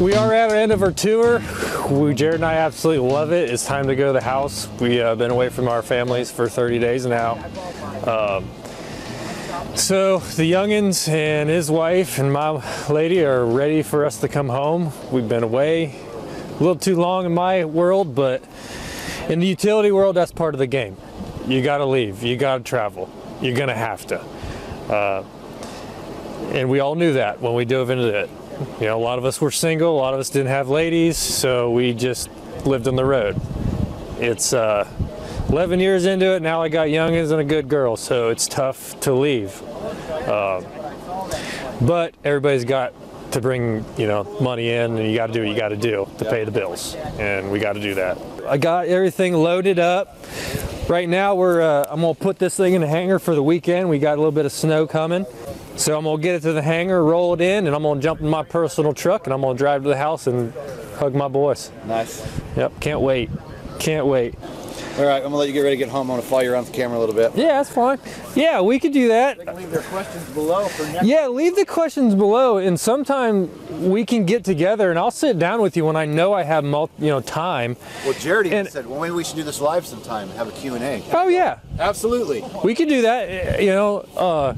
We are at our end of our tour. Jarrod and I absolutely love it. It's time to go to the house. We've been away from our families for 30 days now. So the youngins and his wife and my lady are ready for us to come home. We've been away a little too long in my world, but in the utility world, that's part of the game. You gotta leave, you gotta travel. You're gonna have to. And we all knew that when we dove into it. You know, a lot of us were single, a lot of us didn't have ladies, so we just lived on the road. It's 11 years into it, now I got youngins and a good girl, so it's tough to leave. But everybody's got to bring, you know, money in, and you gotta do what you gotta do to pay the bills, and we gotta do that. I got everything loaded up. Right now, I'm gonna put this thing in the hangar for the weekend. We got a little bit of snow coming. So I'm gonna get it to the hangar, roll it in, and I'm gonna jump in my personal truck and I'm gonna drive to the house and hug my boys. Nice. Yep, can't wait, can't wait. All right, I'm gonna let you get ready to get home. I'm gonna follow you around the camera a little bit. Yeah, that's fine. Yeah, we could do that. They can leave their questions below for next. Yeah, leave the questions below, and sometime we can get together and I'll sit down with you when I know I have time. Well, Jarrod even said, well, maybe we should do this live sometime and have a Q&A. Oh yeah, absolutely. We could do that. You know,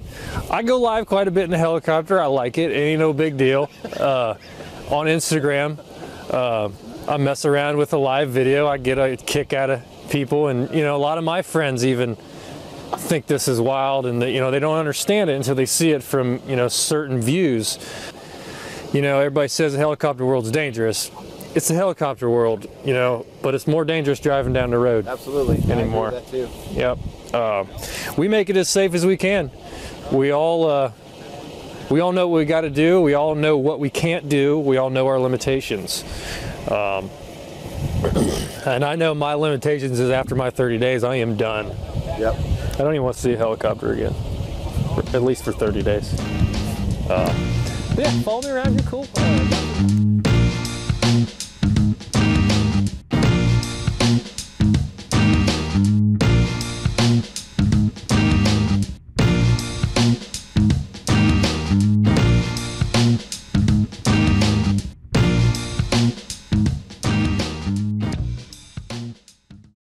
I go live quite a bit in the helicopter. I like it. It ain't no big deal. On Instagram, I mess around with a live video. I get a kick out of people, and you know, a lot of my friends even think this is wild, and they, you know, they don't understand it until they see it from, you know, certain views. You know, everybody says the helicopter world's dangerous. It's the helicopter world, you know, but it's more dangerous driving down the road. Absolutely. Anymore. I agree with that too. Yep. We make it as safe as we can. We all know what we got to do. We all know what we can't do. We all know our limitations. And I know my limitations is after my 30 days, I am done. Yep. I don't even want to see a helicopter again, at least for 30 days. Yeah, follow me around, you're cool.